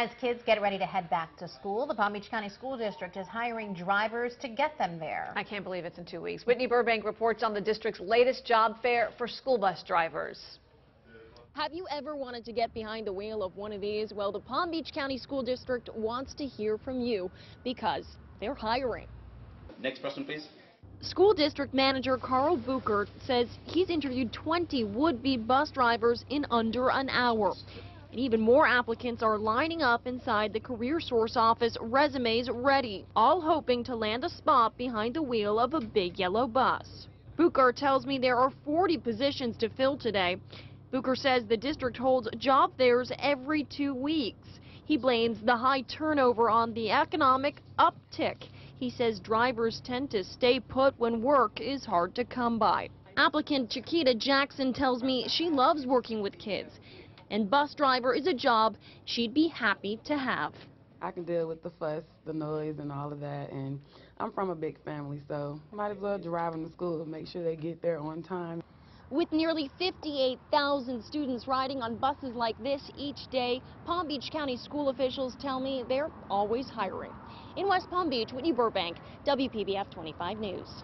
As kids get ready to head back to school, the Palm Beach County School District is hiring drivers to get them there. I can't believe it's in 2 weeks. Whitney Burbank reports on the district's latest job fair for school bus drivers. Have you ever wanted to get behind the wheel of one of these? Well, the Palm Beach County School District wants to hear from you because they're hiring. Next person, please. School District Manager Carl Booker says he's interviewed 20 would-be bus drivers in under an hour. And even more applicants are lining up inside the Career Source office, resumes ready, all hoping to land a spot behind the wheel of a big yellow bus. Booker tells me there are 40 positions to fill today. Booker says the district holds job fairs every 2 weeks. He blames the high turnover on the economic uptick. He says drivers tend to stay put when work is hard to come by. Applicant Chiquita Jackson tells me she loves working with kids, and bus driver is a job she'd be happy to have. I can deal with the fuss, the noise, and all of that, and I'm from a big family, so might as well drive them to school and make sure they get there on time. With nearly 58,000 students riding on buses like this each day, Palm Beach County school officials tell me they're always hiring. In West Palm Beach, Whitney Burbank, WPBF 25 News.